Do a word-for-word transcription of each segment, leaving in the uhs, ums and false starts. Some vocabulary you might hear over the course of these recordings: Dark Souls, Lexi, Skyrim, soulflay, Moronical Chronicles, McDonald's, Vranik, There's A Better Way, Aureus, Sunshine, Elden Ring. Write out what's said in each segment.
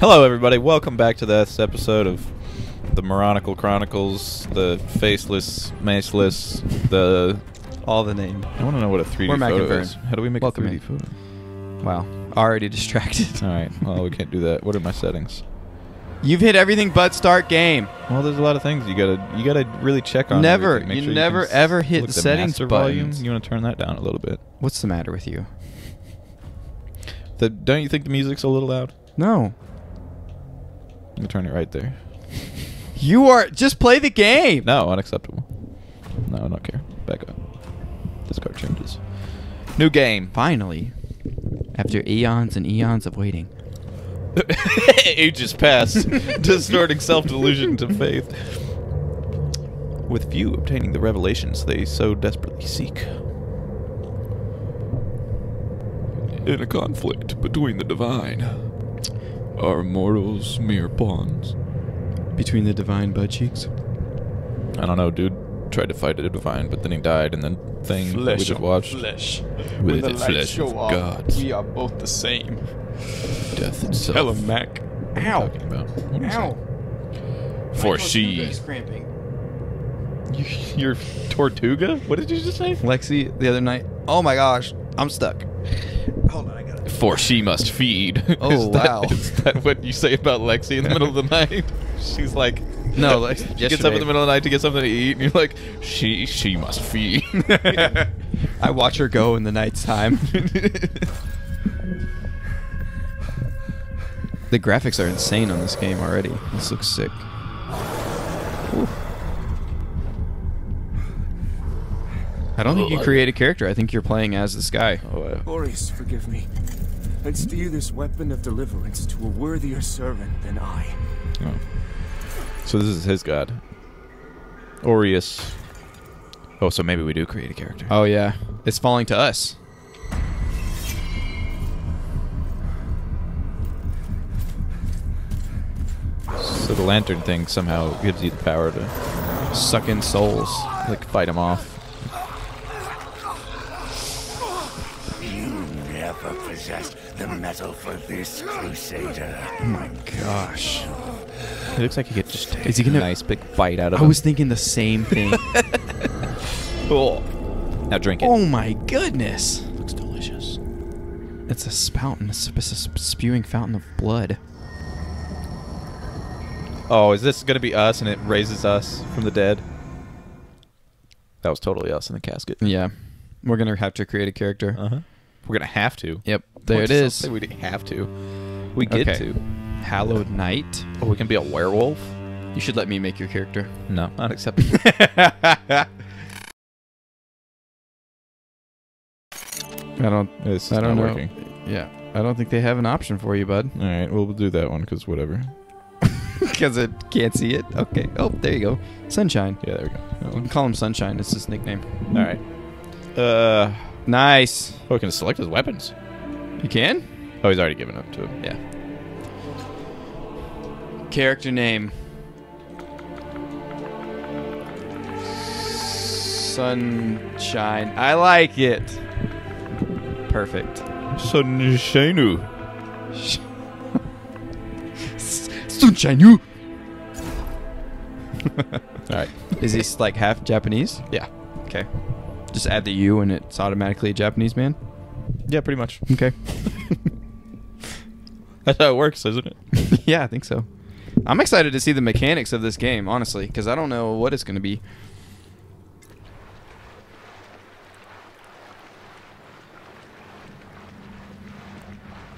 Hello everybody, welcome back to this episode of the Moronical Chronicles, the faceless, maceless, the... all the name. I want to know what a three D We're photo Mac is. How do we make welcome a three D in. Photo? Wow, already distracted. Alright, well we can't do that. What are my settings? You've hit everything but start game. Well, there's a lot of things you gotta you gotta really check on. Never, you sure never you ever hit the settings volume. You want to turn that down a little bit. What's the matter with you? The, don't you think the music's a little loud? No. I'm gonna turn it right there. You are just play the game. No, unacceptable. No, I don't care. Back up. Discard changes. New game. Finally, after eons and eons of waiting. Ages passed, distorting self-delusion to faith. With few obtaining the revelations they so desperately seek. In a conflict between the divine, are mortals mere pawns? Between the divine butt cheeks? I don't know, dude. Tried to fight a divine, but then he died, and then thing flesh we just watched. Flesh. With the flesh show of off, gods. We are both the same. Death itself. Hello, Mac. Ow. What are you talking about? Ow. For she. Your Tortuga? What did you just say? Lexi, the other night. Oh my gosh, I'm stuck. Hold on, I gotta. For she must feed. Oh is that, wow. Is that what you say about Lexi in the middle of the night? She's like. No, like she yesterday. Gets up in the middle of the night to get something to eat, and you're like, she she must feed. I watch her go in the night's time. The graphics are insane on this game already. This looks sick. Ooh. I don't think you create a character. I think you're playing as this guy. Oh, uh. Aureus, forgive me. And steer this weapon of deliverance to a worthier servant than I. Oh. So this is his god. Aureus. Oh, so maybe we do create a character. Oh, yeah. It's falling to us. So the lantern thing somehow gives you the power to suck in souls. Like, fight them off. You never possessed the metal for this, Crusader. Oh, my gosh. It looks like he could just take Is he gonna a nice big bite out of it. I him. was thinking the same thing. Oh. Now drink it. Oh my goodness. It looks delicious. It's a spout and it's a spewing fountain of blood. Oh, is this gonna be us and it raises us from the dead? That was totally us in the casket. Yeah. We're gonna have to create a character. Uh-huh. We're gonna have to. Yep. There What's it is. Something we didn't have to. We get okay. to. Hallowed Night. Oh, we can be a werewolf? You should let me make your character. No, not acceptable. I don't. This is I don't not know. Working. Yeah, I don't think they have an option for you, bud. All right, we'll do that one because whatever. Because it can't see it. Okay. Oh, there you go. Sunshine. Yeah, there we go. We can call him Sunshine. It's his nickname. All right. Uh, nice. Oh, we can select his weapons. You can? Oh, he's already given up to him. Yeah. Character name. Sunshine. I like it. Perfect. Sunshine. Sunshine. All right. Is this like half Japanese? Yeah. Okay. Just add the U and it's automatically a Japanese man? Yeah, pretty much. Okay. That's how it works, isn't it? Yeah, I think so. I'm excited to see the mechanics of this game, honestly, because I don't know what it's going to be.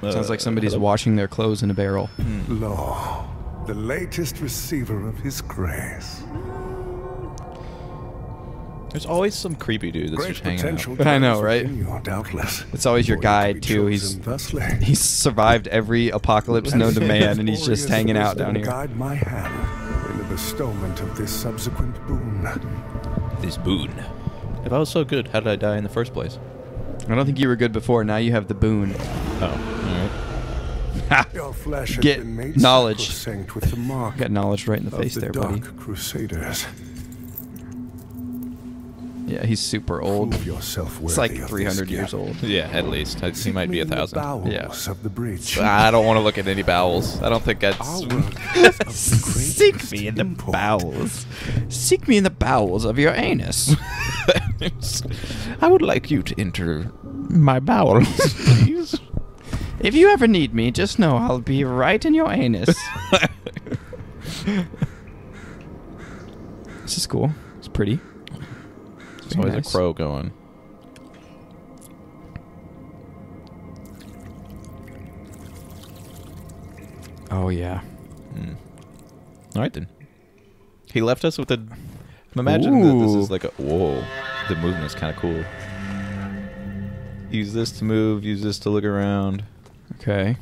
Uh, Sounds like somebody's washing their clothes in a barrel. Mm. Law, the latest receiver of his grace. There's always some creepy dude that's just hanging out. I know, right? It's always your guide, too. He's he's survived every apocalypse known to man, and he's just hanging out down here. Guide my hand in the bestowment of this subsequent boon. This boon. If I was so good, how did I die in the first place? I don't think you were good before. Now you have the boon. Oh, all right. Your flesh has been made knowledge. With the mark Got knowledge right in the face the there, buddy. Crusaders. Yeah, he's super old. It's like three hundred years old. Yeah, at least. I'd, he might be a thousand. Yeah. Of the bridge. I don't want to look at any bowels. I don't think I'd... Seek me in the bowels. Seek me in the bowels of your anus. I would like you to enter my bowels, please. If you ever need me, just know I'll be right in your anus. This is cool. It's pretty. There's always nice. A crow going. Oh, yeah. Mm. All right, then. He left us with a... Imagine that this is like a... Whoa. The movement is kind of cool. Use this to move. Use this to look around. Okay.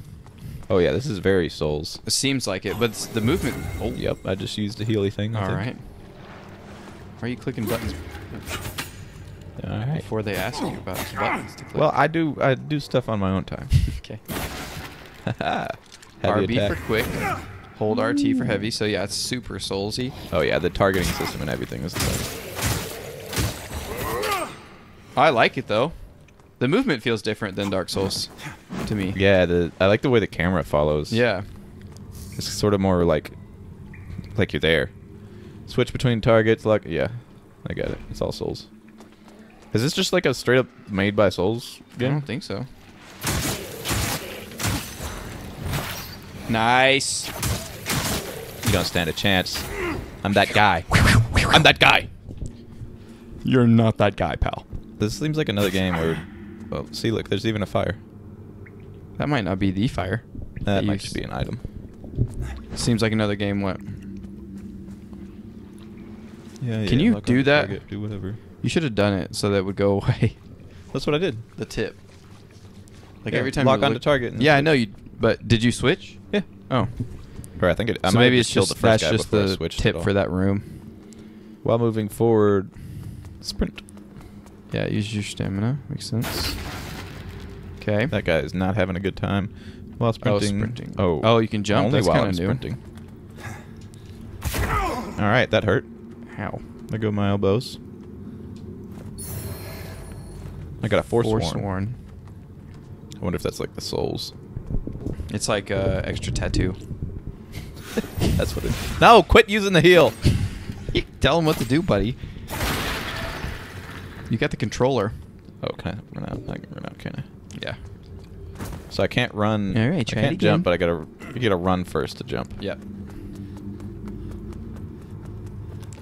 Oh, yeah. This is very Souls. It seems like it, but the movement... Oh, yep. I just used the healy thing. All right. Why are you clicking buttons? All right. Before they ask you about buttons to click. Well, I do, I do stuff on my own time. Okay. R B for quick. Hold R T for heavy. So, yeah, it's super Soulsy. Oh, yeah. The targeting system and everything is the same. I like it, though. The movement feels different than Dark Souls to me. Yeah, the I like the way the camera follows. Yeah. It's sort of more like like you're there. Switch between targets, like yeah. I got it. It's all Souls. Is this just like a straight up made by Souls game? I don't think so. Nice. You don't stand a chance. I'm that guy. I'm that guy. You're not that guy, pal. This seems like another game where well, see, look, there's even a fire. That might not be the fire. That, that might just be an item. Seems like another game what? Yeah, yeah. Can you do that? Target, do whatever. You should have done it so that it would go away. That's what I did. The tip. Like yeah, every time lock you lock onto target. And yeah, I know you. But did you switch? Yeah. Oh. Or I think it. I so maybe it's just the first that's just the tip for that room. While moving forward, sprint. Yeah, use your stamina. Makes sense. Okay. That guy is not having a good time while sprinting. Oh, sprinting. Oh, oh you can jump. Only That's while I'm new. Sprinting. All right, that hurt. Ow. There go my elbows. I got a forsworn. Forsworn. I wonder if that's like the Souls. It's like uh, extra tattoo. That's what it is. No, quit using the heel. Tell him what to do, buddy. You got the controller. Oh, can I run out? I can run out, can I? Yeah. So I can't run. All right, try I can't it again. Jump, but I gotta you gotta run first to jump. Yep.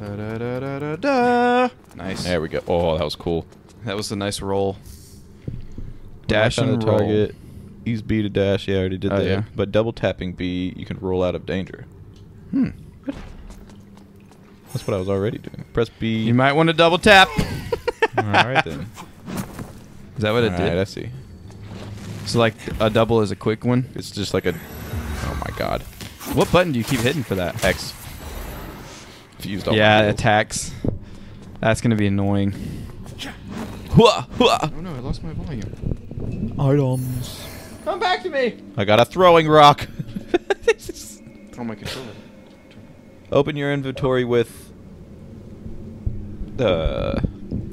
Da, da, da, da, da, da. Nice. There we go. Oh, that was cool. That was a nice roll. Dash and roll. Target. Use B to dash. Yeah, I already did oh, that. Yeah. But double tapping B, you can roll out of danger. Hmm. Good. That's what I was already doing. Press B. You might want to double tap. All right then. Is that what it did? All right, I see. So like a double is a quick one. It's just like a. Oh my god. What button do you keep hitting for that? X. If you used all yeah, attacks. That's gonna be annoying. Oh no, I lost my volume. Items. Come back to me. I got a throwing rock. Throw my controller. Open your inventory with. Uh.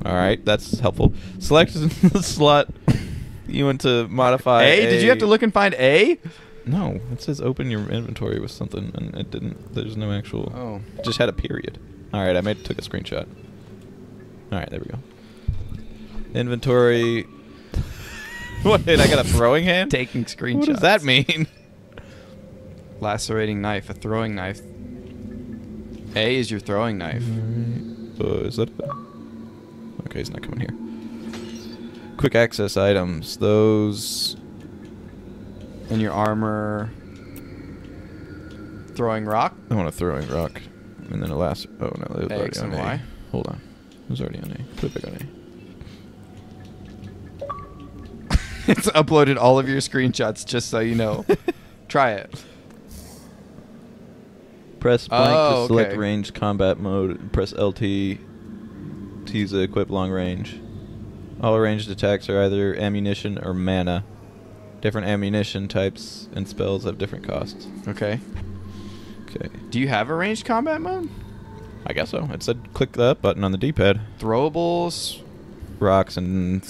Alright, that's helpful. Select the slot you want to modify. A? A? Did you have to look and find A? No, it says open your inventory with something, and it didn't. There's no actual... Oh. It just had a period. Alright, I made took a screenshot. Alright, there we go. Inventory... What, I got a throwing hand? Taking screenshots. What does that mean? Lacerating knife, a throwing knife. A is your throwing knife. Right. Uh, is that... Okay, he's not coming here. Quick access items. Those. And your armor. Throwing rock? I want a throwing rock. And then a last. Oh, no. It was already on A. Hold on. It was already on A. Put it back on A. It's uploaded all of your screenshots just so you know. Try it. Press blank oh, to select okay. range combat mode. Press L T. To use equip long range. All ranged attacks are either ammunition or mana. Different ammunition types and spells have different costs. Okay. Okay. Do you have a ranged combat mode? I guess so. It said click that button on the D-pad. Throwables? Rocks and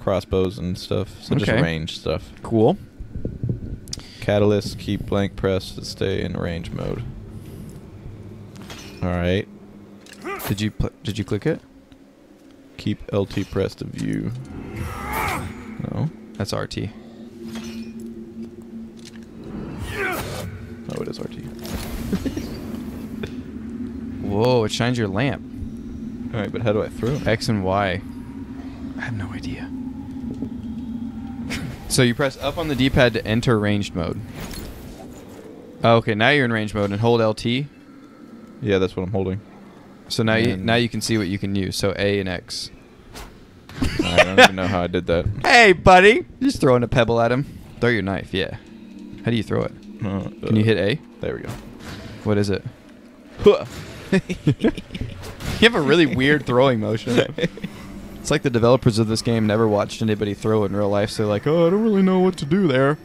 crossbows and stuff. So okay. Just range stuff. Cool. Catalyst, keep blank press to stay in range mode. Alright. Did you pl did you click it? Keep L T pressed to view. No. That's R T. Oh, it is R T. Whoa, it shines your lamp. Alright, but how do I throw it? X and Y. I have no idea. So you press up on the D-pad to enter ranged mode. Oh, okay, now you're in range mode and hold L T. Yeah, that's what I'm holding. So now and you now you can see what you can use. So A and X. I don't even know how I did that. Hey, buddy! Just throwing a pebble at him. Throw your knife. Yeah. How do you throw it? Uh, can you hit A? There we go. What is it? You have a really weird throwing motion. It's like the developers of this game never watched anybody throw in real life, so they're like, oh, I don't really know what to do there.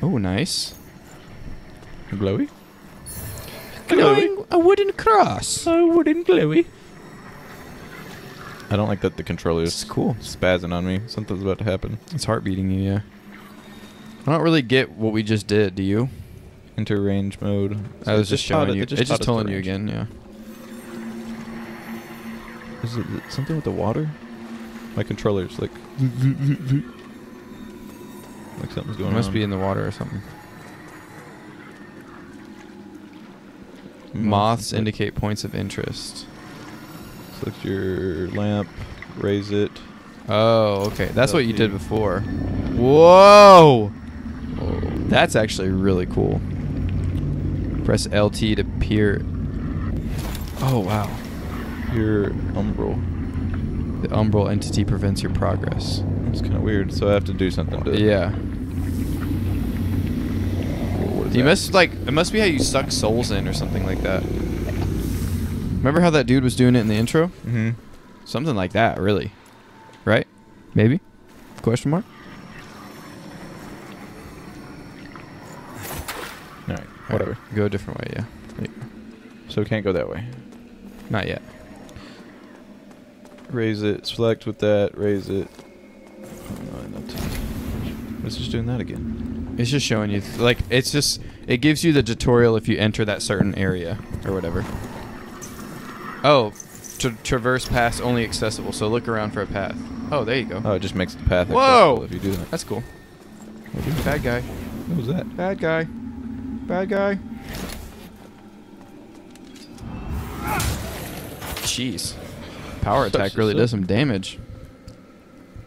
Oh, nice. Glowy? Glowing a wooden cross. A wooden glowy. I don't like that the controller is it's cool. spazzing on me. Something's about to happen. It's heart beating you, yeah. I don't really get what we just did, do you? Enter range mode. So I was just showing it, you. Just it's just telling you again, yeah. Is it something with the water? My controller's like... like something's going on. It must on. be in the water or something. Moths like, indicate points of interest. Select your lamp. Raise it. Oh, okay. That's what you did before. Whoa! That's actually really cool. Press L T to peer. Oh, wow. Your umbral. The umbral entity prevents your progress. It's kind of weird, so I have to do something to yeah. it. Yeah. You must, like, it must be how you suck souls in or something like that. Remember how that dude was doing it in the intro? Mm-hmm. Something like that, really. Right? Maybe? Question mark? Alright, whatever. Right, go a different way, yeah. There you go. So we can't go that way. Not yet. Raise it. Select with that. Raise it. Oh, no, it's just doing that again. It's just showing you. Like, it's just... It gives you the tutorial if you enter that certain area. Or whatever. Oh. Tra traverse paths only accessible. So look around for a path. Oh, there you go. Oh, it just makes the path Whoa! accessible if you do that. That's cool. Bad guy. What was that? Bad guy. Bad guy. Jeez. Power attack really does some damage.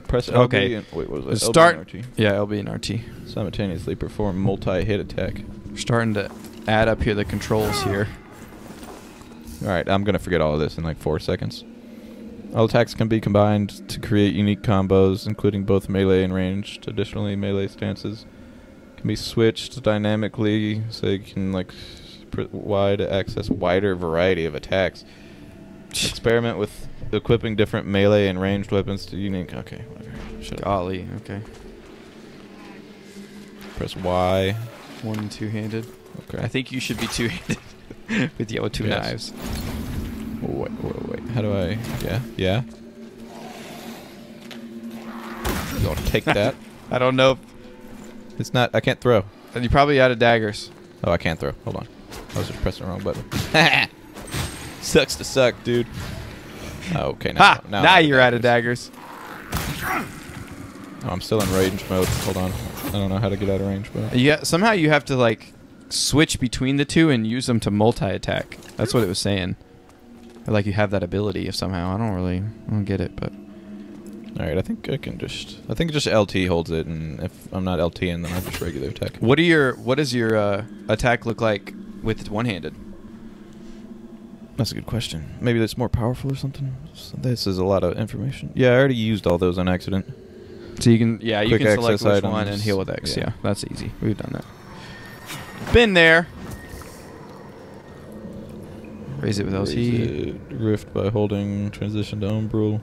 Press L B okay. and... Wait, what was that? Start, L B and R T. Yeah, L B and R T. Simultaneously perform multi-hit attack. We're starting to add up here the controls here. Alright, I'm going to forget all of this in like four seconds. All attacks can be combined to create unique combos, including both melee and ranged. Additionally, melee stances can be switched dynamically, so you can like wide access wider variety of attacks. Experiment with equipping different melee and ranged weapons to unique... Okay, whatever. Shut Golly, up. okay. Press Y. One and two-handed. Okay. I think you should be two-handed with the other two yes. knives. Oh, wait, wait, wait. How do I... Yeah, yeah. I'll take that. I don't know. It's not... I can't throw. And you probably out of daggers. Oh, I can't throw. Hold on. I was just pressing the wrong button. Ha Sucks to suck, dude. Oh, okay, now, ha! now, now you're out of daggers. Oh, I'm still in range mode. Hold on, I don't know how to get out of range. But yeah, somehow you have to like switch between the two and use them to multi-attack. That's what it was saying. Or, like you have that ability if somehow. I don't really, I don't get it, but. All right, I think I can just. I think just L T holds it, and if I'm not LTing, then I just regular attack. What do your What does your uh, attack look like with one-handed? That's a good question. Maybe that's more powerful or something. This is a lot of information. Yeah, I already used all those on accident. So you can, yeah, Quick you can select which items. one and heal with X. Yeah. yeah, that's easy. We've done that. Been there. Raise it with L T. Raise it. Rift by holding transition to umbral,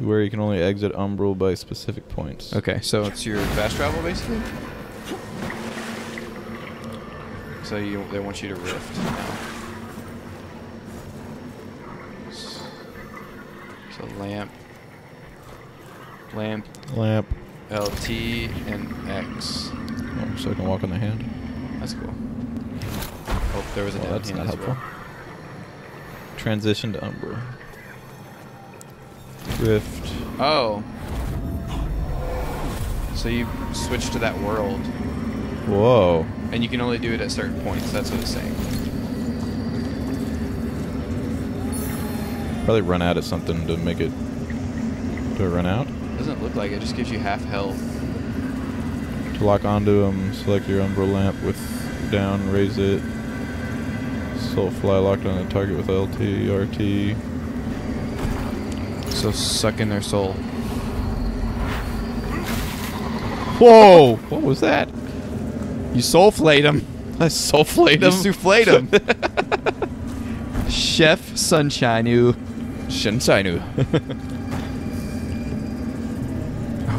where you can only exit umbral by specific points. Okay, so it's your fast travel basically. So you, they want you to rift now. the lamp, lamp, lamp, L T, and X. Oh, so I can walk on the hand. That's cool. Oh, there was a well, down that's hand not as helpful. Well. Transition to Umbra. Drift. Oh. So you switch to that world. Whoa. And you can only do it at certain points. That's what it's saying. Probably run out of something to make it to run out. Doesn't look like it. It just gives you half health. To lock onto them, select your Umbra lamp with down, raise it. Soulfly locked on the target with L T, R T. So suck in their soul. Whoa! What was that? You soulflayed him. I soulflayed him. You soufflayed him. Chef Sunshine. You. Shinsainu.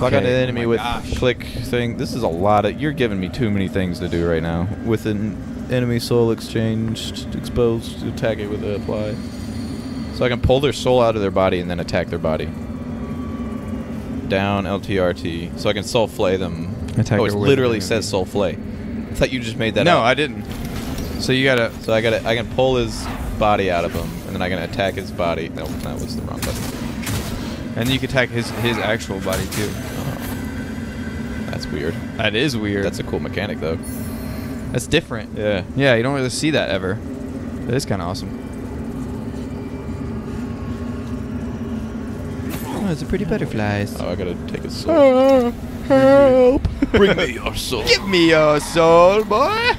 Lock okay. onto the enemy oh with gosh. click thing. This is a lot of. You're giving me too many things to do right now. With an enemy soul exchanged, exposed, attack it with a apply. So I can pull their soul out of their body and then attack their body. Down L T R T. So I can soul flay them. Attack oh, it literally says soul flay. I thought you just made that no, up. No, I didn't. So you gotta. So I gotta. I can pull his body out of him. And then I can attack his body. No, that was the wrong button. And you can attack his his actual body too. Oh, that's weird. That is weird. That's a cool mechanic though. That's different. Yeah. Yeah, you don't really see that ever. That is kind of awesome. Oh, it's a pretty butterflies. Oh, I gotta take his soul. Oh, help! Bring me your soul. Give me your soul, boy.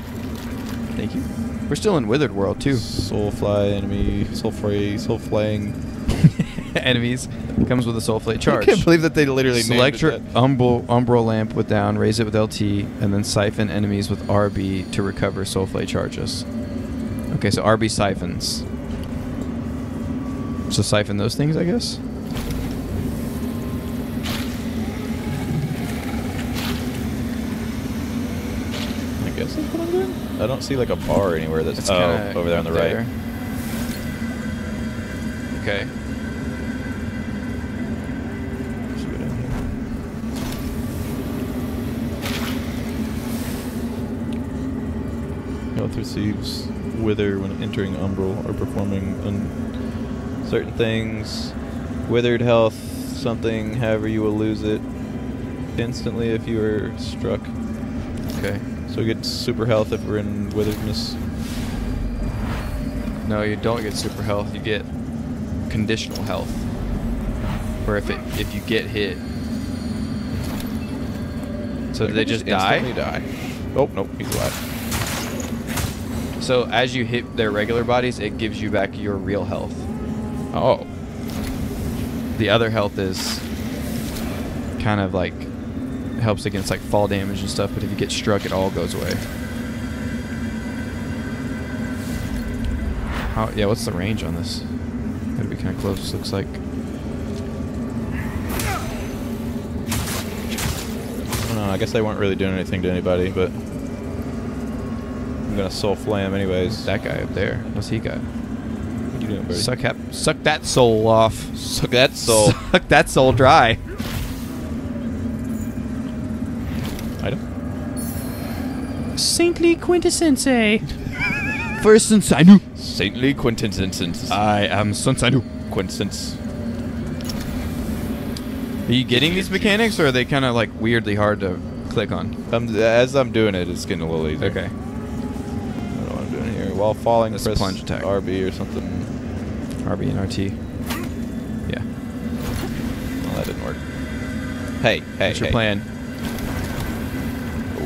Thank you. We're still in Withered World, too. Soulfly, enemy, soulfray, soulflaying. Enemies. Comes with a soulflay charge. I can't believe that they literally select your umbral, umbral lamp with down, raise it with L T, and then siphon enemies with R B to recover soulflay charges. Okay, so R B siphons. So siphon those things, I guess? I guess that's what I'm doing. I don't see like a bar anywhere that's oh, over there on the there. right. Okay. Health receives wither when entering Umbral or performing un certain things. Withered health, something, however you will lose it instantly if you are struck. Okay. So we get super health if we're in witheredness. No, you don't get super health. You get conditional health, or if it if you get hit. So do they just, just die? die? Oh nope, he's alive. So as you hit their regular bodies, it gives you back your real health. Oh. The other health is kind of like. Helps against like fall damage and stuff, but if you get struck, it all goes away. How, yeah, what's the range on this? Gotta be kind of close, looks like. I don't know, I guess they weren't really doing anything to anybody, but I'm gonna soul flame anyways. That guy up there, what's he got? What you doing, buddy? Suck, suck that soul off. Suck that soul. Suck that soul dry. Saintly Quintessence. For Sunshine. Saintly Quintessence. I am Sunshine. Quintessence. Are you getting these mechanics, or are they kind of like weirdly hard to click on? Um, as I'm doing it, it's getting a little easier. Okay. I don't know what I'm doing here. While falling, That's press plunge attack. R B or something. R B and R T. Yeah. Well, that didn't work. Hey, hey, What's hey. your plan?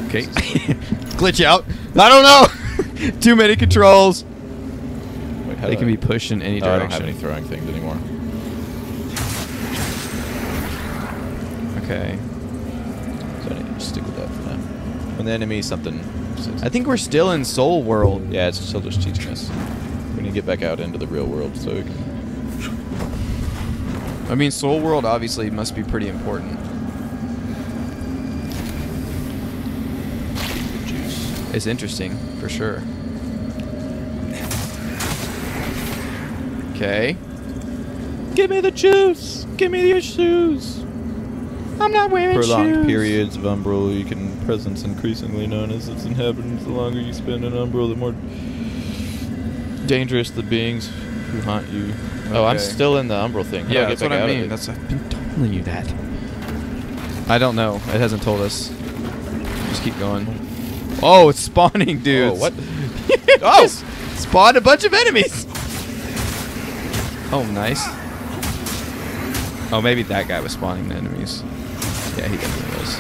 Okay. Glitch out. I don't know. Too many controls. Wait, they can I... be pushed in any oh, direction. I don't have any throwing things anymore. Okay. So I need to just stick with that for now. When the enemy something. I think we're still in Soul World. Yeah, it's still just teaching us. We need to get back out into the real world so we can. I mean, Soul World obviously must be pretty important. It's interesting, for sure. Okay. Give me the juice. Give me your shoes. I'm not wearing shoes. For long periods of umbral, you can presence increasingly known as its inhabitants. The longer you spend in umbral, the more dangerous the beings who haunt you. Okay. Oh, I'm still in the umbral thing. How yeah, that's what I mean. That's, I've been telling you that. I don't know. It hasn't told us. Just keep going. Oh, it's spawning, dudes. Oh, what? Oh, spawned a bunch of enemies. Oh, nice. Oh, maybe that guy was spawning the enemies. Yeah, he definitely was.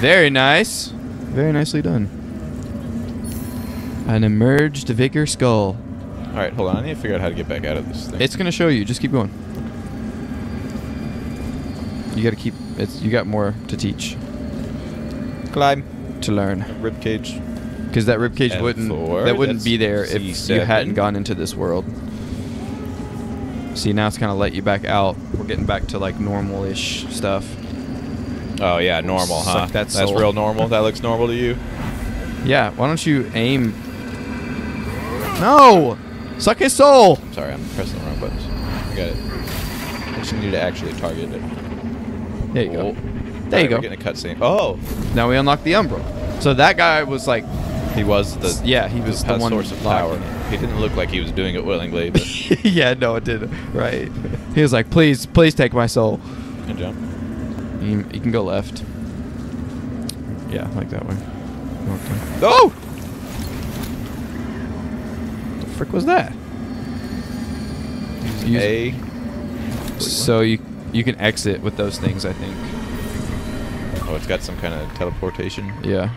Very nice. Very nicely done. An emerged vigor skull. All right, hold on. I need to figure out how to get back out of this thing. It's gonna show you. Just keep going. You gotta keep. It's. You got more to teach. Climb. To learn. A rib cage. Because that rib cage and wouldn't. Four, that wouldn't be there if C seven. You hadn't gone into this world. See, now it's kind of let you back out. We're getting back to like normal-ish stuff. Oh yeah, normal, huh? Suck that soul. That's real normal. That looks normal to you. Yeah. Why don't you aim? No. Suck his soul! I'm sorry, I'm pressing the wrong buttons. I got it. I just need to actually target it. There you go. Oh. There you go. We're getting a cutscene. Oh! Now we unlock the umbral. So that guy was like... He was the... Yeah, he was the one... source of power. He didn't look like he was doing it willingly, but... Yeah, no, it didn't. Right. He was like, please, please take my soul. Good jump. You, you can go left. Yeah, like that way. Okay. Oh! Frick was that? Use A. So you you can exit with those things, I think. Oh, it's got some kind of teleportation. Yeah.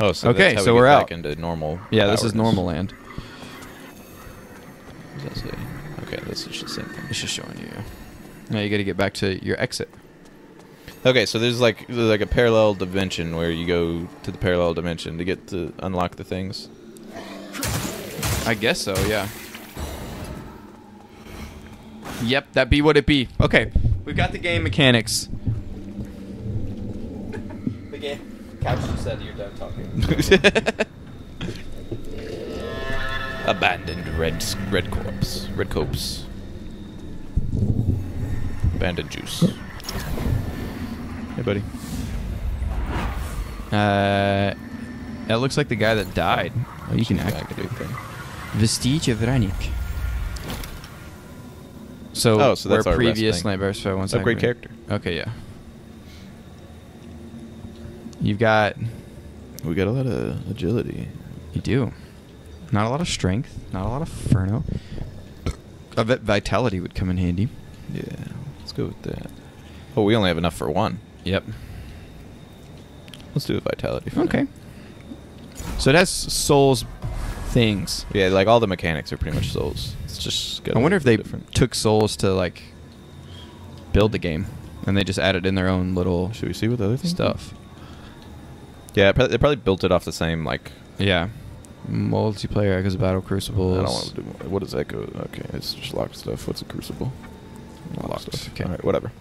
Oh, so okay, that's how so we we're get out back into normal. Yeah, powers. This is normal land. What does that say? Okay, that's just the same thing. It's just showing you. Now you got to get back to your exit. Okay, so there's like there's like a parallel dimension where you go to the parallel dimension to get to unlock the things. I guess so, yeah. Yep, that be what it be. Okay, we've got the game mechanics. The game. Couch said you're done talking. Abandoned red red corpse. Red corpse. Abandoned juice. Hey, buddy. Uh, that looks like the guy that died. Oh, you can activate that. Vestige of Vranik. So, oh, so that's where our previous nightmare was. A great character. Okay, yeah. You've got. We got a lot of agility. You do. Not a lot of strength. Not a lot of Furno. I bet vitality would come in handy. Yeah, let's go with that. Oh, we only have enough for one. Yep. Let's do a vitality. For okay. Now. So that's Souls things. Yeah, like all the mechanics are pretty much Souls. It's just. I wonder if they different. took Souls to like build the game, and they just added in their own little. Should we see what the other thing stuff? Yeah, they probably built it off the same like. Yeah. Multiplayer echoes, battle crucibles. I don't want to do more. What does echo? Okay, it's just locked stuff. What's a crucible? Locked, locked stuff. Okay. All right, whatever.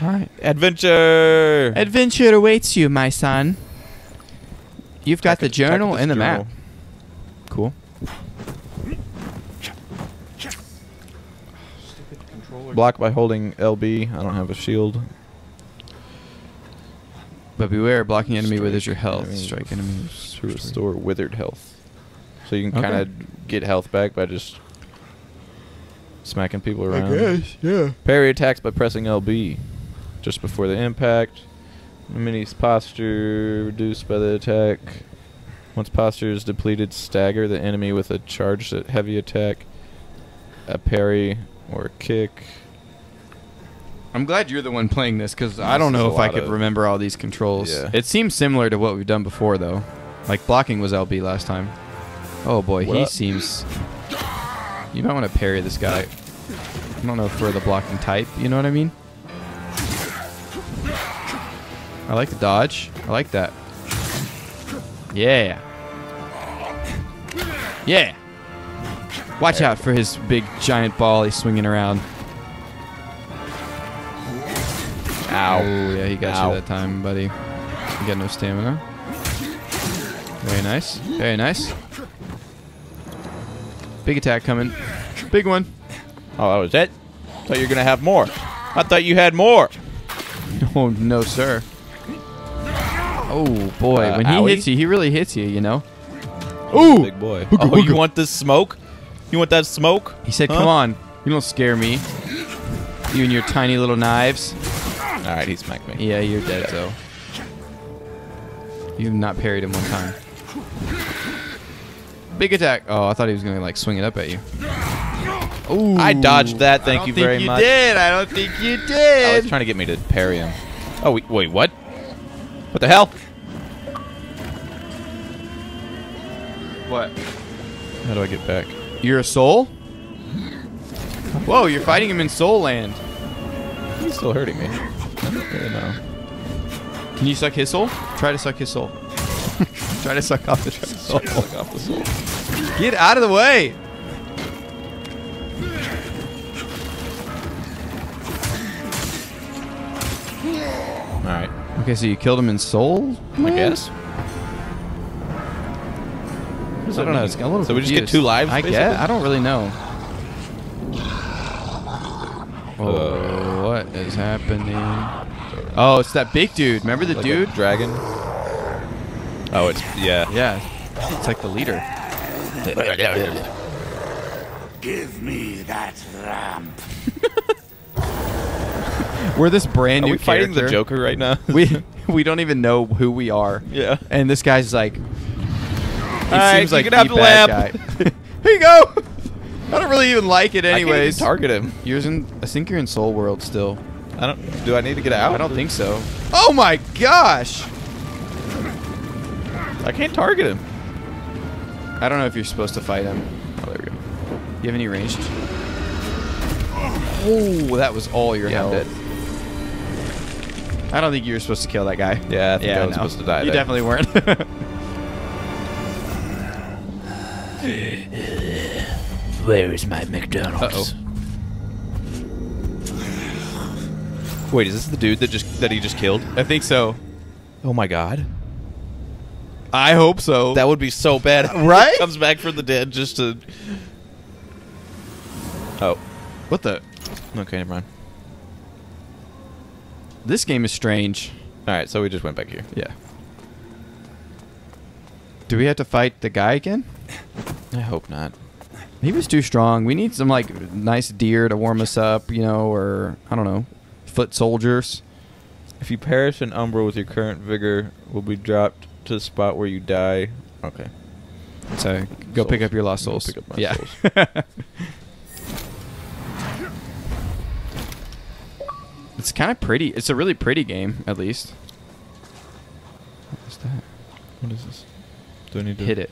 All right. Adventure! Adventure awaits you, my son. You've got the journal and the map. Cool. Stupid controller. Block by holding L B. I don't have a shield. But beware, blocking enemy withers your health. Strike enemies to restore withered health. So you can kind of get health back by just smacking people around. I guess, yeah. Parry attacks by pressing L B. Just before the impact. Mini's posture reduced by the attack. Once posture is depleted, stagger the enemy with a charged heavy attack, a parry, or a kick. I'm glad you're the one playing this, because I don't know if I could remember all these controls. Yeah. It seems similar to what we've done before, though. Like, blocking was L B last time. Oh, boy, he seems... You might want to parry this guy. I don't know if we're the blocking type, you know what I mean? I like the dodge. I like that. Yeah. Yeah. Watch out for his big giant ball he's swinging around. Ow. Oh, yeah, he got Ow. you that time, buddy. You got no stamina. Very nice. Very nice. Big attack coming. Big one. Oh, that was it? I thought you were going to have more. I thought you had more. Oh, no, sir. Oh, boy. Uh, when he owie? hits you, he really hits you, you know? Ooh. Big boy. Hooker, oh, hooker. You want this smoke? You want that smoke? He said, huh? Come on. You don't scare me. You and your tiny little knives. All right, he smacked me. Yeah, you're dead, though. You've not parried him one time. Big attack. Oh, I thought he was going to, like, swing it up at you. Ooh. I dodged that. Thank you very much. I don't think you did. I don't think you did. Oh, he's trying to get me to parry him. Oh, wait, wait, what? What the hell? What? How do I get back? You're a soul? Whoa, you're fighting him in Soul Land. He's still hurting me. I don't really know. Can you suck his soul? Try to suck his soul. Try to suck off the soul. Try to suck off the soul. Get out of the way! Alright. Okay, so you killed him in Soul Land? I guess. I don't know. It's a little so we just get two lives, I basically? guess. I don't really know. Oh, what is happening? Oh, it's that big dude. Remember the like dude? Dragon. Oh, it's yeah. Yeah. It's like the leader. Give me that ramp. We're this brand are new we fighting character. the Joker right now. we we don't even know who we are. Yeah. And this guy's like, he right, seems like the bad guy. Here you go. I don't really even like it anyways. I can't even target him. You're in, I think you're in Soul World still. I don't. Do I need to get out? I don't think so. Oh my gosh! I can't target him. I don't know if you're supposed to fight him. Oh, there we go. You have any ranged? Oh, that was all your yeah, health. I don't think you were supposed to kill that guy. Yeah, I think yeah, I was no. supposed to die. You there. definitely weren't. Where is my McDonald's? Uh-oh. Wait, is this the dude that just that he just killed? I think so. Oh my god. I hope so. That would be so bad. Right? He comes back from the dead just to. Oh, what the? Okay, never mind. This game is strange. All right, so we just went back here. Yeah. Do we have to fight the guy again? I hope not. He was too strong. We need some, like, nice deer to warm us up, you know, or, I don't know, foot soldiers. If you perish in Umbra with your current vigor, will be dropped to the spot where you die. Okay. So, go souls. pick up your lost souls. Pick up my yeah. souls. It's kind of pretty. It's a really pretty game, at least. What is that? What is this? Do I need to... Hit it.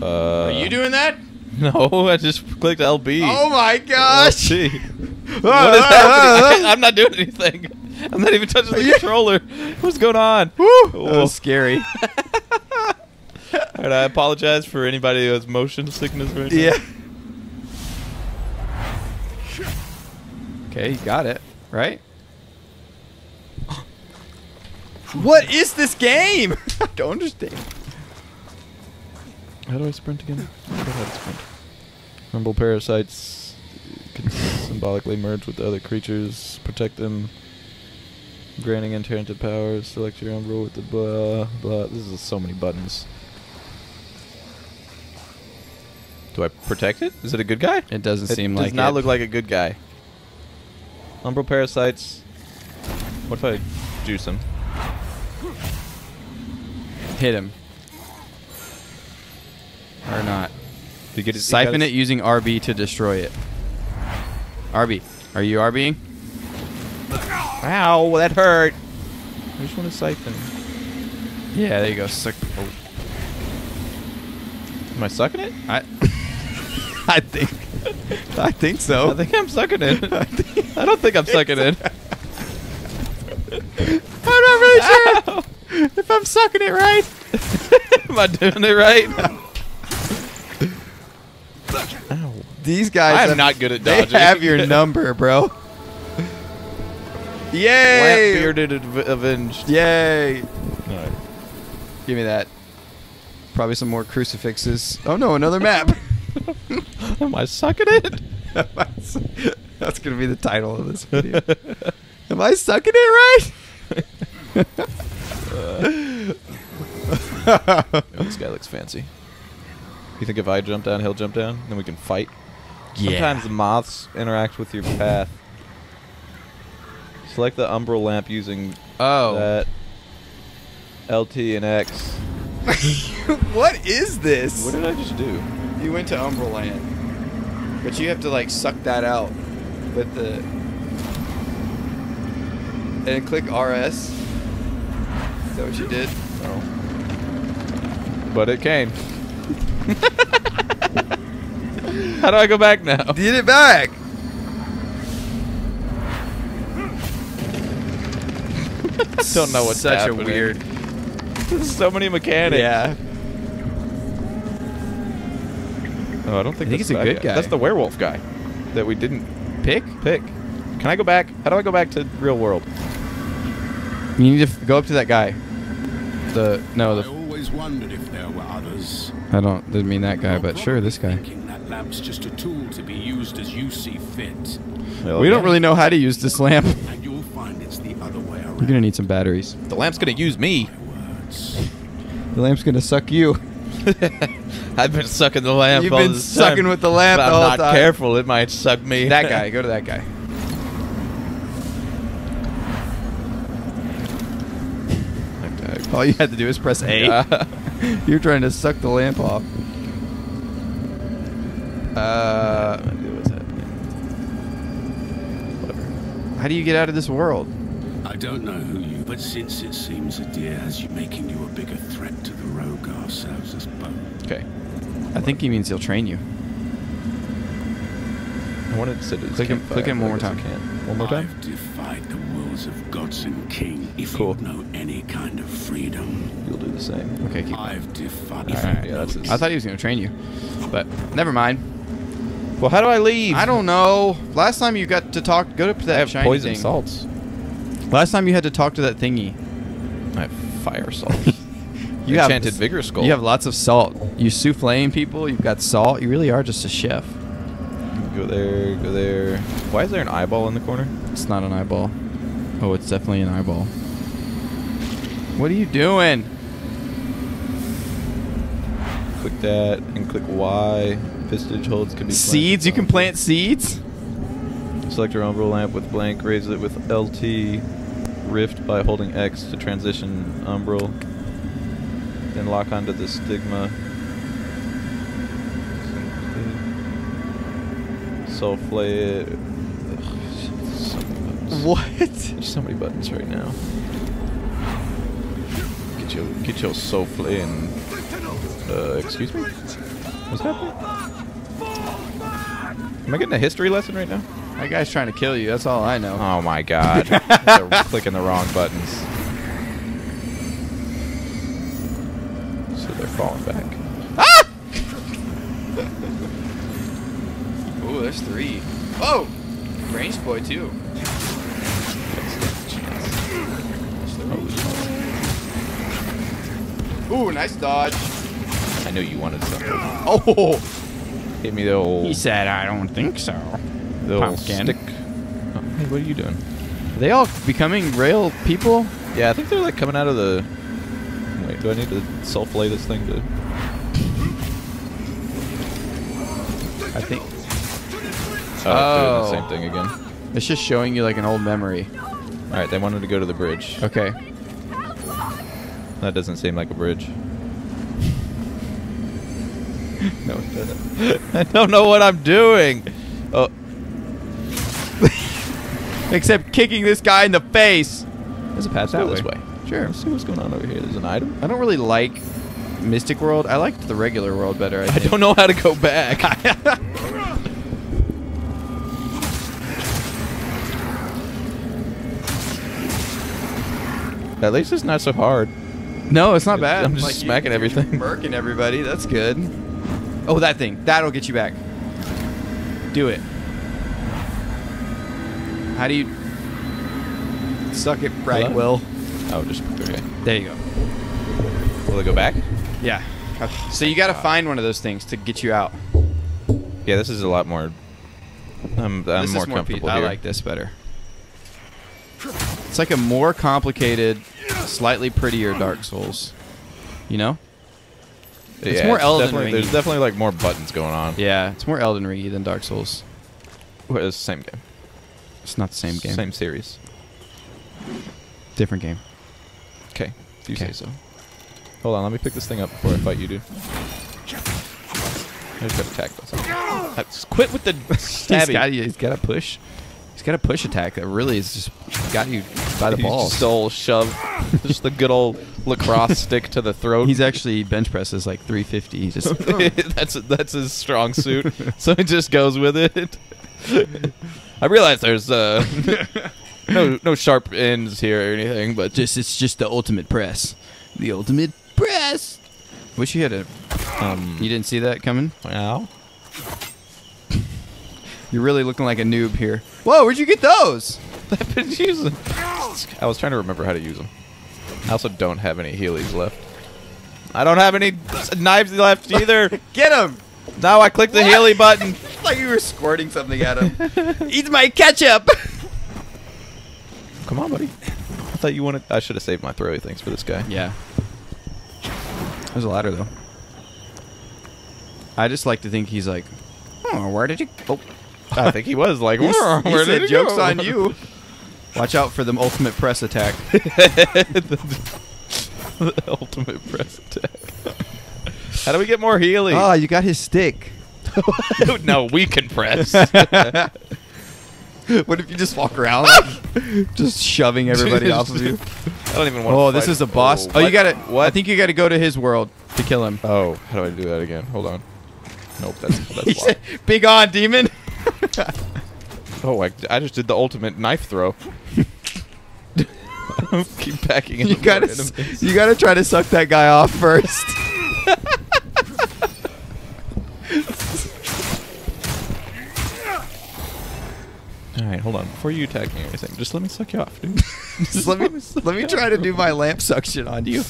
Uh, Are you doing that? No, I just clicked L B. Oh my gosh! L C. What is happening? I, I'm not doing anything. I'm not even touching the controller. What's going on? Woo! Oh. That was scary. Alright, I apologize for anybody who has motion sickness right now. Yeah. Okay, you got it, right? What is this game? I don't understand. How do I sprint again? I forgot how to sprint. Rumble parasites can symbolically merge with other creatures, protect them, granting enchanted powers, select your rumble with the blah, blah. This is so many buttons. Do I protect it? Is it a good guy? It doesn't it seem does like it. does not look like a good guy. Umbral parasites. What if I juice him? Hit him. Or not. You get it, Siphon it using R B to destroy it. R B. Are you RBing? Ow, that hurt. I just want to siphon. Yeah, there you go. Suck. Oh. Am I sucking it? I I think. I think so. I think I'm sucking it. I, think, I don't think I'm sucking it. I'm not really sure Ow. if I'm sucking it right. Am I doing it right? Ow. These guys I am have, not good at dodging. They have your number, bro. Yay! Lamp bearded avenged. Yay! All right. Give me that. Probably some more crucifixes. Oh no, another map! Am I sucking it? That's gonna be the title of this video. Am I sucking it right? uh. Oh, this guy looks fancy. You think if I jump down, he'll jump down? Then we can fight? Yeah. Sometimes the moths interact with your path. Select the umbral lamp using oh. that. L T and X. What is this? What did I just do? You went to umbral land. But you have to like suck that out with the... And click R S. Is that what you did? Oh. But it came. How do I go back now? Get it back! I don't know what's Such happening. a weird... There's so many mechanics. Yeah. Oh, I don't think, I think that's he's a good guy. guy. That's the werewolf guy that we didn't pick. Pick. Can I go back? How do I go back to real world? You need to go up to that guy. The no. The I always wondered if there were others. I don't didn't mean that guy, but sure, this guy. That lamp's just a tool to be used as you see fit. Well, we yeah. don't really know how to use this lamp. And you'll find it's the other way around. You're gonna need some batteries. The lamp's gonna use me. The lamp's gonna suck you. I've been sucking the lamp. You've all been this sucking time, with the lamp the whole time. If I'm not careful, it might suck me. That guy. Go to that guy. All you had to do is press A. Uh, You're trying to suck the lamp off. Uh, what's happening. How do you get out of this world? I don't know who you, but since it seems a deer has you making you a bigger threat to the rogue ourselves as both. Okay. I think he means he'll train you. I wanted to sit at click him, click him one more time. One more time? I've defied the wills of gods and king. If cool. you know any kind of freedom, you'll do the same. Okay, keep I've defied All right, yeah, that's his. I thought he was going to train you, but never mind. Well, how do I leave? I don't know. Last time you got to talk, go to that I have shiny poison thing. salts. Last time you had to talk to that thingy. I have fire salt. You have enchanted vigor skull. You have lots of salt. You souffleing people. You've got salt. You really are just a chef. Go there. Go there. Why is there an eyeball in the corner? It's not an eyeball. Oh, it's definitely an eyeball. What are you doing? Click that and click Y. Pistage holds can be seeds. You can plant seeds. Select your umbral lamp with blank. Raise it with L T. Rift by holding X to transition umbral. Then lock onto the stigma. Sulflate. Ugh, what? There's so many buttons right now. Get your, get your sulflate and. Uh, excuse me? What's happening? Am I getting a history lesson right now? That guy's trying to kill you, that's all I know. Oh my god. They're clicking the wrong buttons. So they're falling back. Ah! Ooh, there's three. Whoa! Range boy, too. Ooh, nice dodge. I knew you wanted something. Oh! Hit me the old... He said, I don't think so. The old stick. Oh, hey, what are you doing? Are they all becoming real people? Yeah, I think they're like coming out of the... Wait, do I need to self-lay this thing to... I think... Oh, oh. Doing the same thing again. It's just showing you like an old memory. Alright, they wanted to go to the bridge. Okay. That doesn't seem like a bridge. No, it doesn't. I don't know what I'm doing! Oh. Except kicking this guy in the face. There's a path out this way. Sure. Let's see what's going on over here. There's an item. I don't really like Mystic World. I liked the regular world better. I, I don't know how to go back. At least it's not so hard. No, it's not it's, bad. I'm just like smacking you, everything. Murking everybody. That's good. Oh, that thing. That'll get you back. Do it. How do you suck it right, Hello? Will? Oh, just okay. There you go. Will it go back? Yeah. So you gotta find one of those things to get you out. Yeah, this is a lot more. I'm, I'm more, more comfortable here. I like this better. It's like a more complicated, slightly prettier Dark Souls. You know? It's yeah, more it's Elden Ring. There's definitely like more buttons going on. Yeah, it's more Elden Ring than Dark Souls. Well, it's the same game. It's not the same game. Same series. Different game. Okay, if you say so. Hold on, let me pick this thing up before I fight you, dude. I just got attacked by something. Let's quit with the stabbing. He's got to push. He's got a push attack that really is just got you by the balls. Just soul shove. Just the good old lacrosse stick to the throat. He's actually bench presses like three fifty. Just that's that's his strong suit. So he just goes with it. I realize there's uh, no no sharp ends here or anything, but just it's just the ultimate press. The ultimate press. Wish you had a. Um, you didn't see that coming? Wow. You're really looking like a noob here. Whoa, where'd you get those? I've been using them. I was trying to remember how to use them. I also don't have any Heelys left. I don't have any knives left either. Get them! Now I click the what? Healy button. It's like you were squirting something at him. Eat my ketchup! Come on, buddy. I thought you wanted. I should have saved my throwy things for this guy. Yeah. There's a ladder, though. I just like to think he's like, oh, where did you. Oh. I think he was like, he said joke's on you. Watch out for the ultimate press attack. the, the ultimate press attack. How do we get more healing? Oh, you got his stick. No, we can press. What if you just walk around, like, just shoving everybody off of you? I don't even want. Oh, to this is a boss. Oh, oh you got it. What? I think you got to go to his world to kill him. Oh, how do I do that again? Hold on. Nope, that's that's why. Big on, demon. Oh, I, I just did the ultimate knife throw. Keep backing in. You gotta, you gotta try to suck that guy off first. All right, hold on. Before you attack me or anything, just let me suck you off, dude. just let me let me try to do my lamp suction on you.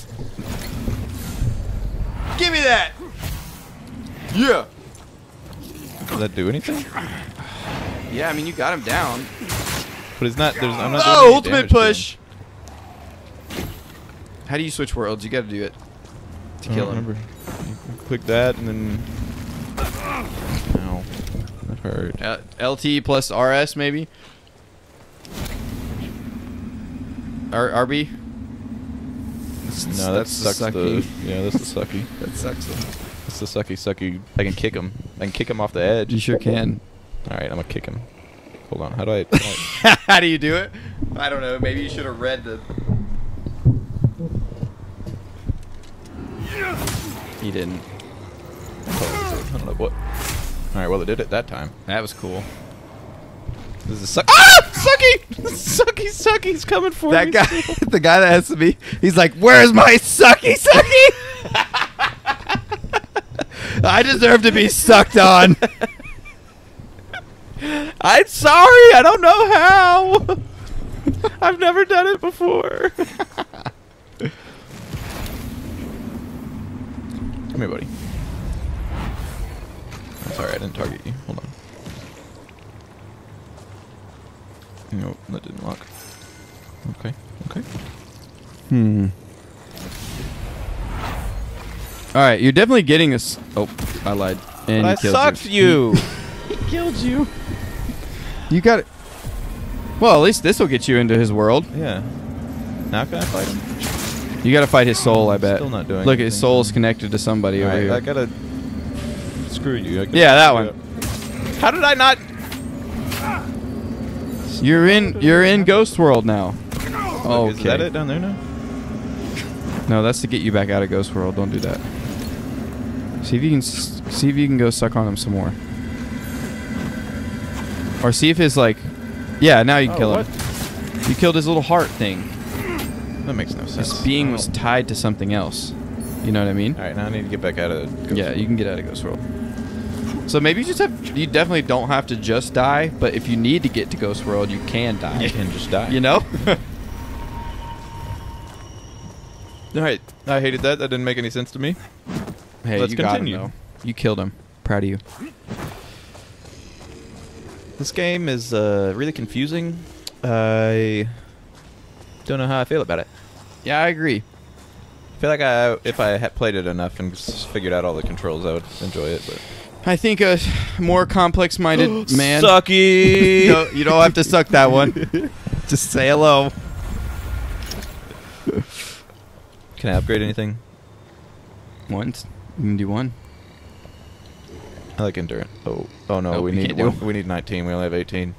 Give me that. Yeah. Does that do anything? Yeah, I mean you got him down. But it's not. There's. I'm not. Oh, doing ultimate push. How do you switch worlds? You got to do it to I kill him. Remember. You click that and then. Ow, that hurt. Uh, L T plus R S maybe. R B. That's, no, that's that sucks. The, yeah, that's the sucky. That sucks. Though. That's the sucky sucky. I can kick him. I can kick him off the edge. You sure can. All right, I'm gonna kick him. Hold on. How do I? How, how do you do it? I don't know. Maybe you should have read the. He didn't. Oh, I don't know what. All right. Well, it did it that time. That was cool. This is a suck. Ah! Sucky! Sucky! Sucky's coming for that me. That guy. The guy that has to be. He's like, where's my sucky? Sucky! I deserve to be sucked on. I'm sorry, I don't know how. I've never done it before. Come here, buddy. I'm sorry, I didn't target you. Hold on. No, that didn't lock. Okay, okay. Hmm. Alright, you're definitely getting us. Oh, I lied. And I sucked you. He killed you. You got it. Well, at least this will get you into his world. Yeah. Now can I fight him? You got to fight his soul, I bet. Still not doing. Look, anything. His soul's connected to somebody All over right, here. I gotta screw you. I gotta yeah, that one. Up. How did I not? You're in. You're in Ghost World now. Oh, okay. Is that it down there now? No, that's to get you back out of Ghost World. Don't do that. See if you can. See if you can go suck on him some more. Or see if his, like... Yeah, now you can oh, kill him. What? You killed his little heart thing. That makes no sense. His being oh. was tied to something else. You know what I mean? Alright, now I need to get back out of Ghost Yeah, World. You can get out of Ghost World. So maybe you just have... You definitely don't have to just die, but if you need to get to Ghost World, you can die. You can just die. You know? Alright, I hated that. That didn't make any sense to me. Hey, Let's you continue. got him though. You killed him. Proud of you. This game is uh, really confusing. I don't know how I feel about it. Yeah, I agree. I feel like I, if I had played it enough and just figured out all the controls, I would enjoy it. But I think a more complex-minded man. Sucky. No, you don't have to suck that one. Just say hello. Can I upgrade anything? Once. You can do one. I like endurance. Oh, oh no, nope, we need one, we need nineteen. We only have eighteen.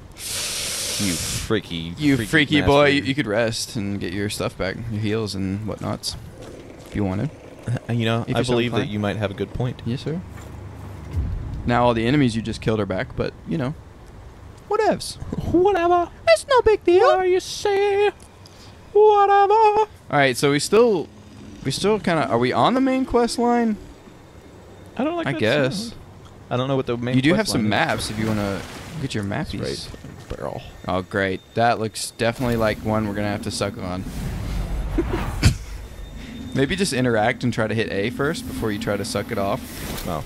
You freaky, you freaky, freaky boy. You, you could rest and get your stuff back, your heals and whatnots, if you wanted. Uh, you know, if I believe that you might have a good point. Yes, sir. Now all the enemies you just killed are back, but you know, whatevs. Whatever. It's no big deal. What you say? Whatever. All right, so we still, we still kind of, are we on the main quest line? I don't like. I that guess. Sound. I don't know what the main. You do have some maps if you want to get your mappies. Right. Barrel. Oh great! That looks definitely like one we're gonna have to suck on. Maybe just interact and try to hit A first before you try to suck it off. Oh.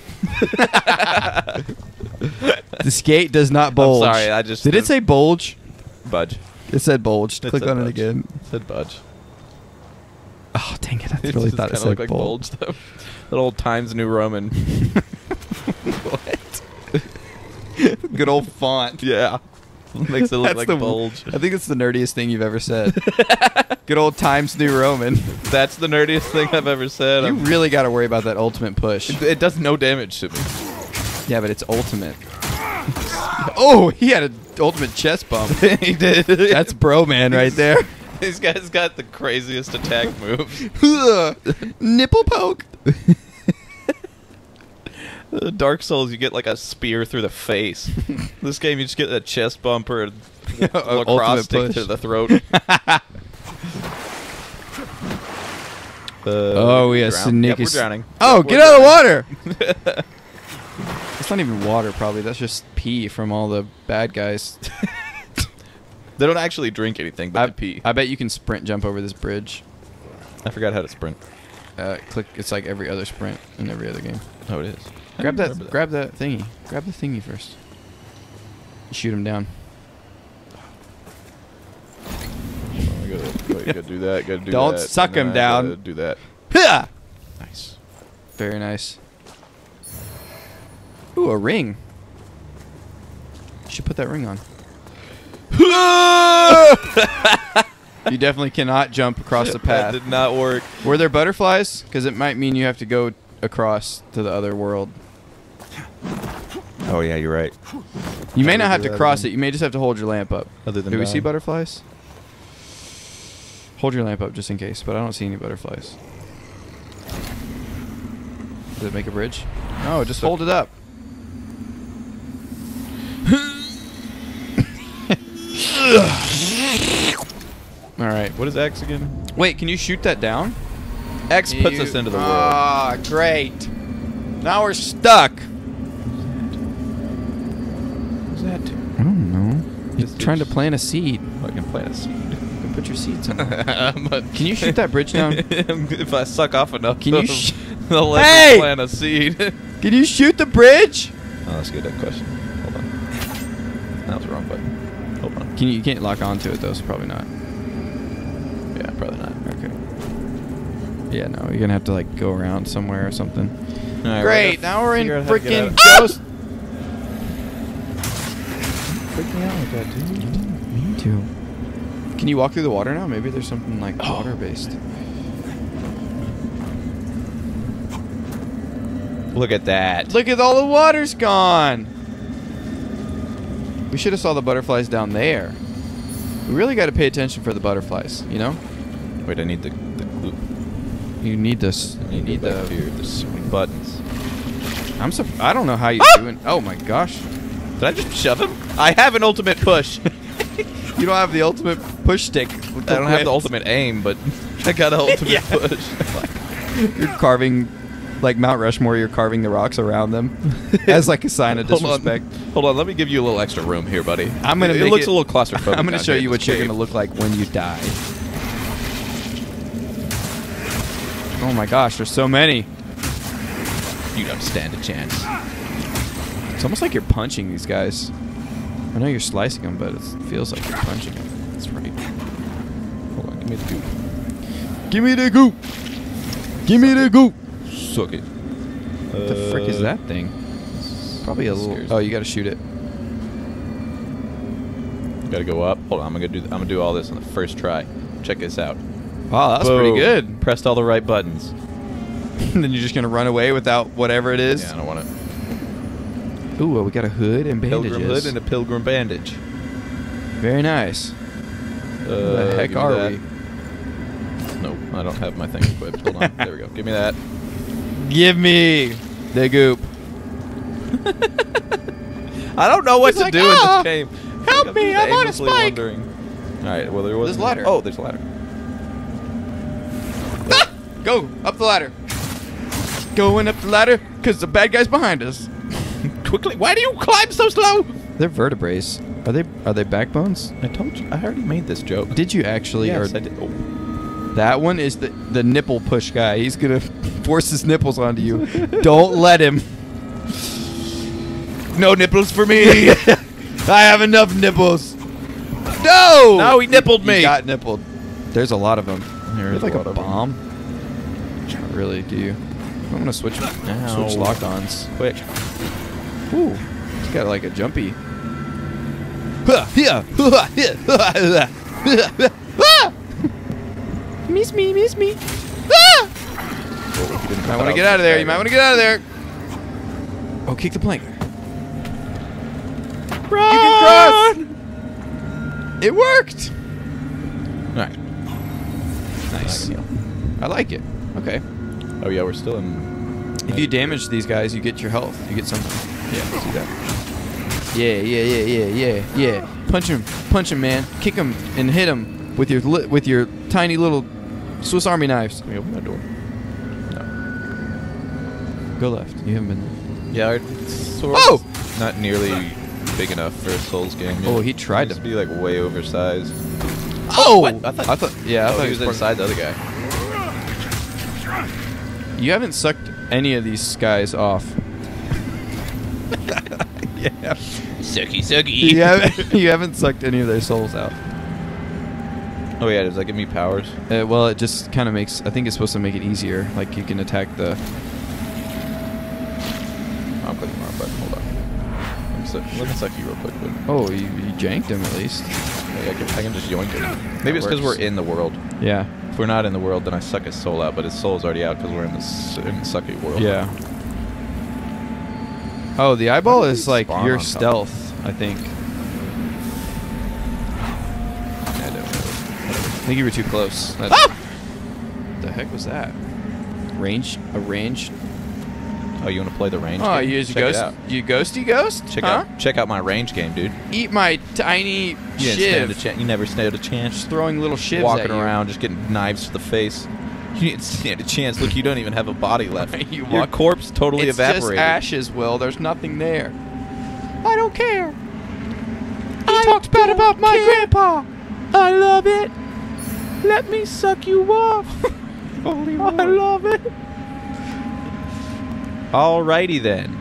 The skate does not bulge. I'm sorry, I just did. It say bulge? Budge. It said bulge. It Click said on budge. it again. It said budge. Oh dang it! I it really thought it said like bulge. bulge That old Times New Roman. What? Good old font. Yeah. Makes it look like a bulge. I think it's the nerdiest thing you've ever said. Good old Times New Roman. That's the nerdiest thing I've ever said. You I'm really got to worry about that ultimate push. It, it does no damage to me. Yeah, but it's ultimate. Oh, he had an ultimate chest bump. He did. That's bro man right there. This guy's got the craziest attack moves. Nipple poke. Dark Souls, you get like a spear through the face. This game, you just get a chest bump or a lacrosse stick to the throat. uh, oh, we are sneaky. Yep, we're drowning. Oh, yep, we're get drowning. out of the water! It's not even water, probably. That's just pee from all the bad guys. They don't actually drink anything, but I, they pee. I bet you can sprint jump over this bridge. I forgot how to sprint. Uh, click. It's like every other sprint in every other game. Oh, it is. Grab that, that. Grab that thingy. Grab the thingy first. Shoot him down. I gotta, gotta, gotta do that. Gotta do Don't that, suck him I down. Do that. Nice. Very nice. Ooh, a ring. You should put that ring on. You definitely cannot jump across the path. That did not work. Were there butterflies? Because it might mean you have to go across to the other world. Oh yeah, you're right. You may not have to cross it. You may just have to hold your lamp up. Other than do we see butterflies? Hold your lamp up just in case. But I don't see any butterflies. Does it make a bridge? No, just hold it up. All right. What is X again? Wait, can you shoot that down? X puts you, us into the world. Ah, oh, great. Now we're stuck. What's that? I don't know. You're trying to plant a seed. Oh, I can plant a seed. You can put your seeds on. Can you shoot that bridge down? If I suck off enough, can you sh they'll let hey! me plant a seed. Can you shoot the bridge? Oh, let's get that question. Hold on. That was the wrong button. Hold on. Can you, you can't lock onto it, though, so probably not. Yeah, probably not. Okay. Yeah, no, you're gonna have to like go around somewhere or something. Right, great, we're now we're in freaking ghost. Freak me out like that, dude. You didn't mean to. Can you walk through the water now? Maybe there's something like oh. water-based. Look at that! Look at all the water's gone. We should have saw the butterflies down there. We really got to pay attention for the butterflies, you know. Wait, I need the. You need this. You need the, here, the buttons. I'm so. I don't know how you're ah! doing. Oh my gosh! Did I just shove him? I have an ultimate push. You don't have the ultimate push stick. I don't have the ultimate aim, but I got an ultimate yeah. push. You're carving, like Mount Rushmore. You're carving the rocks around them as like a sign of disrespect. Hold on. Hold on, let me give you a little extra room here, buddy. I'm gonna. It, make it looks it, a little claustrophobic. I'm gonna show you what you're gonna look like when you die. Oh my gosh, there's so many. you don't stand a chance. It's almost like you're punching these guys. I know you're slicing them, but it feels like you're punching them. That's right. Hold on, give me the goop. Give me the goop! Give me the goop! Suck it. What the uh, frick is that thing? Probably a little... Oh, you gotta shoot it. Gotta go up. Hold on, I'm gonna do. I'm gonna do all this on the first try. Check this out. Wow, that's pretty good. Pressed all the right buttons. And then you're just gonna run away without whatever it is. Yeah, I don't want it. Ooh, well, we got a hood and bandages. Pilgrim hood and a pilgrim bandage. Very nice. Uh, Where the heck are that. we? Nope, I don't have my thing equipped. Hold on. There we go. Give me that. Give me the goop. I don't know what He's to like, do oh. in this game. Help me! I'm on a spike! Alright, well there was... There's a ladder. Oh, there's a ladder. Ah! Go! Up the ladder! Going up the ladder, because the bad guy's behind us. Quickly! Why do you climb so slow? They're vertebrae. Are they Are they backbones? I told you. I already made this joke. Did you actually? Yes, or, I did. Oh. That one is the, the nipple push guy. He's going to force his nipples onto you. Don't let him. No nipples for me! I have enough nipples. No! No, he nippled me. He got nippled. There's a lot of them. There's like a bomb. Not really, do you? I'm gonna switch. Now. Switch lock-ons. Quick. Ooh, he's got like a jumpy. Miss me, miss me. You might want to get out of there. You might want to get out of there. Oh, kick the plank. Run! You can cross! It worked! Alright. Nice. I like it. Okay. Oh, yeah, we're still in. If you damage these guys, you get your health. You get something. Yeah, see that. Yeah, yeah, yeah, yeah, yeah, yeah. Punch him. Punch him, man. Kick him and hit him with your, li with your tiny little Swiss Army knives. Let me open that door. No. Go left. You haven't been there. Yeah, our sword's oh! not nearly big enough for a Souls game. Yeah. Oh, he tried he to be like way oversized. Oh, what? I thought. I thought yeah, I oh, thought he was, he was inside the other guy. You haven't sucked any of these guys off. Yeah. Sucky, sucky. You haven't, you haven't sucked any of their souls out. Oh yeah, does that give me powers? Uh, well, it just kind of makes. I think it's supposed to make it easier. Like you can attack the. I'm clicking the wrong button. Hold on. Let me suck you real quick. Oh, you, you janked him at least. Yeah, I, can, I can just yoink him. Maybe that it's because we're in the world. Yeah. If we're not in the world, then I suck his soul out, but his soul's already out because we're in the, in the sucky world. Yeah. Oh, the eyeball is like your stealth, I think. I don't know. I think you were too close. That's ah! What the heck was that? Range? A range? Oh, you want to play the range oh, game? Oh, you ghost, you ghosty ghost? Check, huh? out, check out my range game, dude. Eat my tiny you shiv. Stand you never stand a chance. Just throwing little shivs Walking at you. around, just getting knives to the face. You didn't stand a chance. Look, you don't even have a body left. you Your walk. corpse totally it's evaporated. It's just ashes, Will. There's nothing there. I don't care. He I talks bad about care. my grandpa. I love it. Let me suck you off. Holy I Lord. love it. Alrighty then.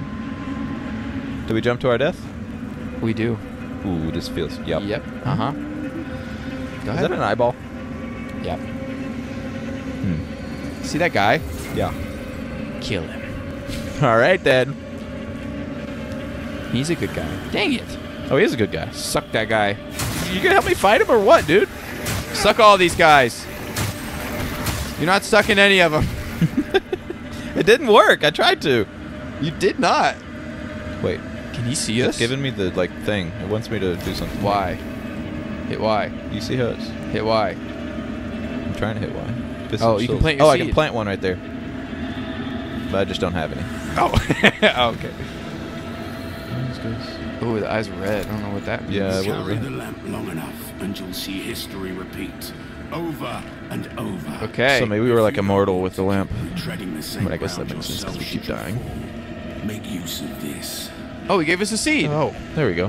Do we jump to our death? We do. Ooh, this feels... Yep. Yep. Uh-huh. Is that an eyeball? Yep. Hmm. See that guy? Yeah. Kill him. Alright then. He's a good guy. Dang it. Oh, he is a good guy. Suck that guy. You gonna help me fight him or what, dude? Suck all these guys. You're not sucking any of them. It didn't work. I tried to. You did not. Wait. Can you see us? It's giving me the like thing. It wants me to do something. Why? Hit Y. You see us? Hit Y. I'm trying to hit Y. This oh, you can plant. Your oh, seed. I can plant one right there. But I just don't have any. Oh. oh okay. Oh, the eyes are red. I don't know what that means. Yeah. Carry the lamp long enough, and you'll see history repeat. Over and over. Okay. So maybe we were like immortal with the lamp. But I guess that makes sense because we keep dying. Make use of this. Oh, he gave us a seed. Oh, there we go.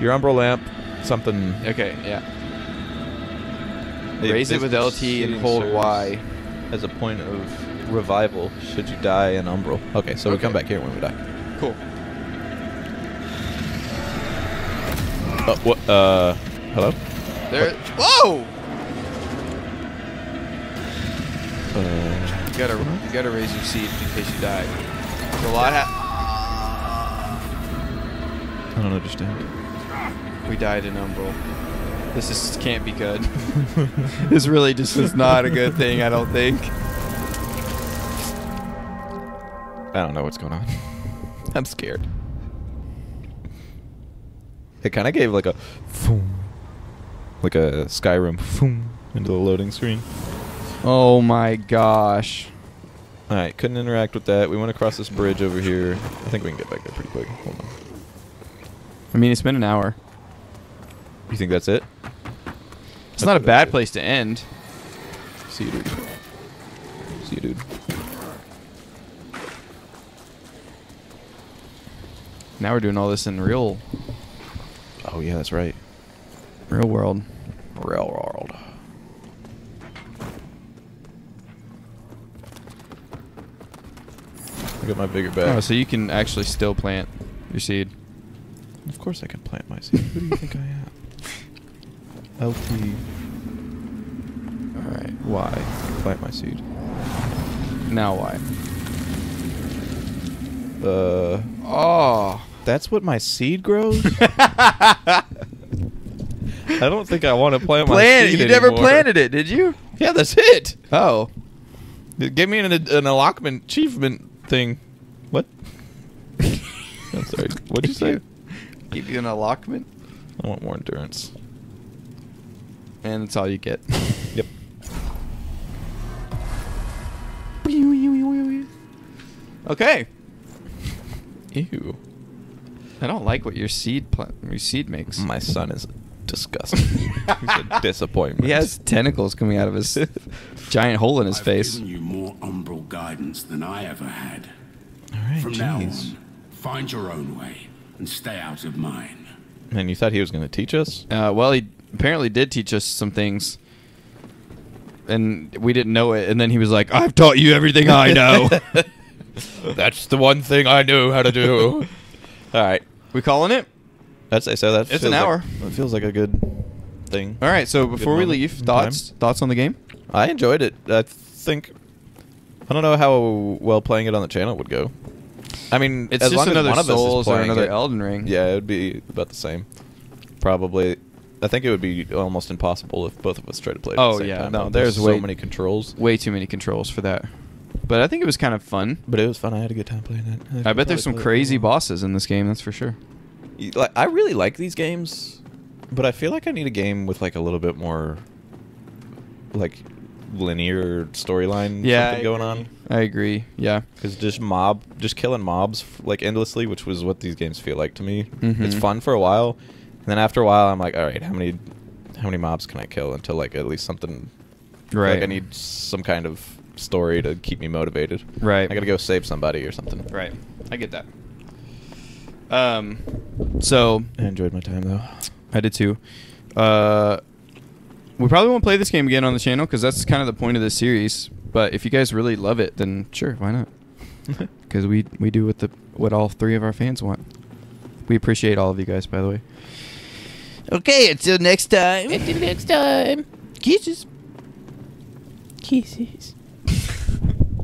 Your umbral lamp, something. Okay, yeah. Raise it with L T and hold Y. As a point of revival should you die in Umbral. Okay, so okay. we come back here when we die. Cool. Oh, what? Uh, hello? There. Whoa! Uh, you gotta, you gotta raise your seed in case you die. There's a lot ha- I don't understand. We died in Umbral. This is, can't be good. This really just is not a good thing, I don't think. I don't know what's going on. I'm scared. It kind of gave like a... like a Skyrim into the loading screen. Oh my gosh. Alright, couldn't interact with that. We went across this bridge over here. I think we can get back there pretty quick. Hold on. I mean, it's been an hour. You think that's it? It's not a bad place to end. See you, dude. See you, dude. Now we're doing all this in real... Oh, yeah, that's right. Real world. Real world. I got my bigger bag. Oh, so you can actually still plant your seed. Of course I can plant my seed. Who do you think I am? L T. Alright, why? Plant my seed. Now why? Uh. Oh! That's what my seed grows? I don't think I want to plant, plant my seed. You anymore. Never planted it, did you? Yeah, that's it! Oh. Give me an, an allotment achievement thing. What? I'm sorry. What'd you say? Give you an allotment? I want more endurance. And that's all you get. Yep. Okay. Ew. I don't like what your seed plant, your seed makes. My son is disgusting. He's a disappointment. He has tentacles coming out of his giant hole in his I've face. Given you more umbral guidance than I ever had. All right, From geez. now on, find your own way and stay out of mine. Man, you thought he was going to teach us? Uh, well, he. Apparently did teach us some things, and we didn't know it, and then he was like, I've taught you everything I know. That's the one thing I knew how to do. All right. We calling it? I'd say so. That it's an hour. Like, it feels like a good thing. All right, so before we leave, thoughts time. thoughts on the game? I enjoyed it. I think... I don't know how well playing it on the channel would go. I mean, it's as just long another as one Souls of us is or another it, Elden Ring. Yeah, it would be about the same. Probably... I think it would be almost impossible if both of us tried to play it at oh, the same yeah. time. No, there's, there's way, so many controls. Way too many controls for that. But I think it was kind of fun. But it was fun. I had a good time playing it. I, I bet there's some crazy bosses in this game, that's for sure. Like, I really like these games, but I feel like I need a game with like a little bit more like linear storyline yeah, something going on. I agree. Yeah. Cuz just mob just killing mobs like endlessly, which was what these games feel like to me. Mm-hmm. It's fun for a while. And then after a while, I'm like, all right, how many, how many mobs can I kill until like at least something, right? Like I need some kind of story to keep me motivated, right? I gotta go save somebody or something, right? I get that. Um, so I enjoyed my time though. I did too. Uh, we probably won't play this game again on the channel because that's kind of the point of this series. But if you guys really love it, then sure, why not? Because we we do what the what all three of our fans want. We appreciate all of you guys, by the way. Okay, until next time. Until next time. Kisses. Kisses.